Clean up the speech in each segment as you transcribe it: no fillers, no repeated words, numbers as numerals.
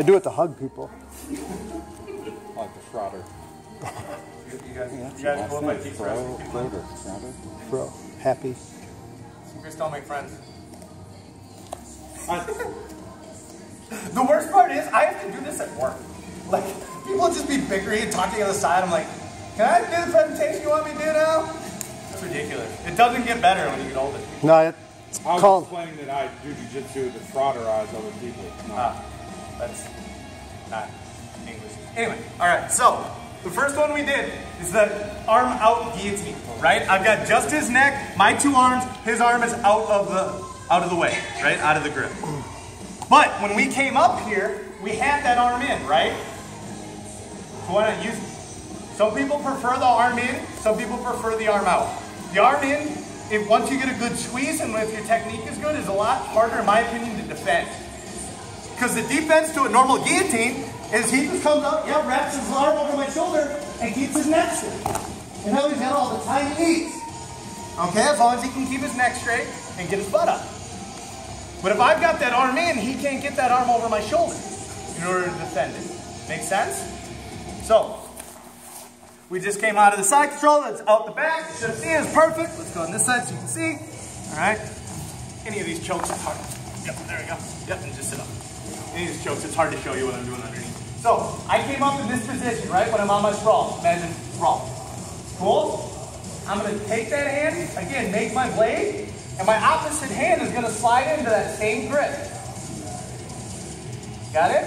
I do it to hug people. I like the frotter. You guys love my deep breath. Bro, happy. We're gonna still make friends. The worst part is I have to do this at work. Like, people just be bickering and talking on the side. I'm like, can I do the presentation you want me to do now? That's ridiculous. It doesn't get better when you get older. No, it's called. I was explaining that I do jujitsu to frauderize other people. No. That's not English. Anyway, all right, so the first one we did is the arm out guillotine, right? I've got just his neck, my two arms, his arm is out of the way, right? Out of the grip. But when we came up here, we had that arm in, right? So why not use it? Some people prefer the arm in, some people prefer the arm out. The arm in, if once you get a good squeeze and if your technique is good, is a lot harder, in my opinion, to defend. Because the defense to a normal guillotine is he just comes up, yeah, wraps his arm over my shoulder and keeps his neck straight. And now he's got all the tight knees. Okay, as long as he can keep his neck straight and get his butt up. But if I've got that arm in, he can't get that arm over my shoulder in order to defend it. Make sense? So, we just came out of the side control, that's out the back, should have seen it's perfect. Let's go on this side so you can see. All right, any of these chokes, it's hard. Yep, there we go. Yep, and just sit up. Any of these chokes, it's hard to show you what I'm doing underneath. So, I came up in this position, right, when I'm on my sprawl. Imagine sprawl. Cool? I'm gonna take that hand, again, make my blade, and my opposite hand is gonna slide into that same grip. Got it?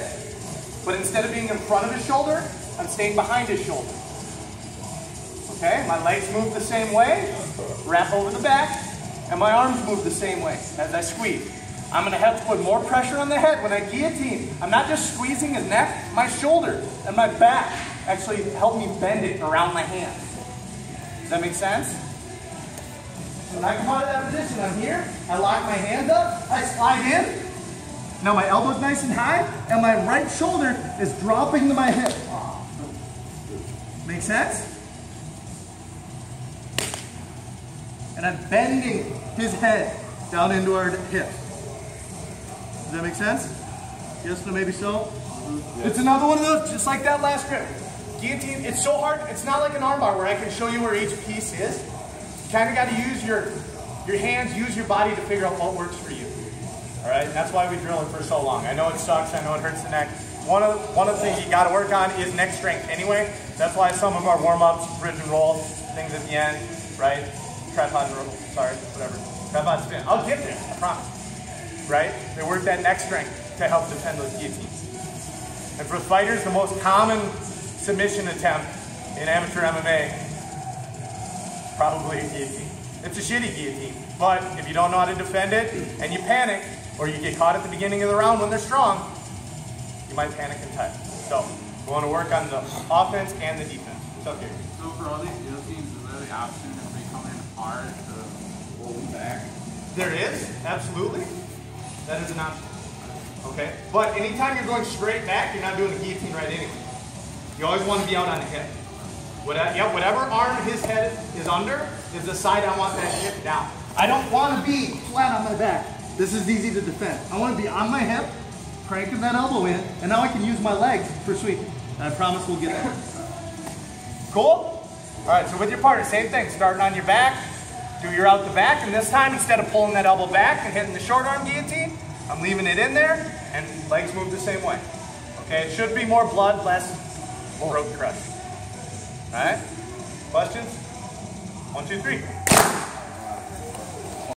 But instead of being in front of his shoulder, I'm staying behind his shoulder. Okay, my legs move the same way, wrap over the back, and my arms move the same way as I squeeze. I'm gonna have to put more pressure on the head when I guillotine. I'm not just squeezing his neck, my shoulder and my back actually help me bend it around my hand. Does that make sense? When I come out of that position, I'm here, I lock my hand up, I slide in. Now my elbow's nice and high, and my right shoulder is dropping to my hip. Make sense? And I'm bending his head down into our hip. Does that make sense? Yes, no, maybe so? Yes. It's another one of those, just like that last grip. Guillotine, it's so hard, it's not like an armbar where I can show you where each piece is. Kind of got to use your hands, use your body to figure out what works for you. All right, that's why we drill it for so long. I know it sucks. I know it hurts the neck. One of the things you got to work on is neck strength. Anyway, that's why some of our warm ups, bridge and roll, things at the end, right? Tripod roll, sorry, whatever. Tripod spin. I'll get there. I promise. Right? They work that neck strength to help defend those guillotines. And for fighters, the most common submission attempt in amateur MMA. Probably a guillotine. It's a shitty guillotine, but if you don't know how to defend it and you panic, or you get caught at the beginning of the round when they're strong, you might panic and type. So we want to work on the offense and the defense. It's okay. So for all these guillotines, is there the option if they come in hard to roll them back? There is, absolutely. That is an option. Okay, but anytime you're going straight back, you're not doing a guillotine right anyway. You always want to be out on the hip. Whatever arm his head is under is the side I want that hip down. I don't want to be flat on my back. This is easy to defend. I want to be on my hip, cranking that elbow in, and now I can use my legs for sweeping. And I promise we'll get there. Cool? All right, so with your partner, same thing. Starting on your back, do your out the back, and this time instead of pulling that elbow back and hitting the short arm guillotine, I'm leaving it in there, and legs move the same way. Okay, it should be more blood, less rope crush. All right, questions? 1, 2, 3.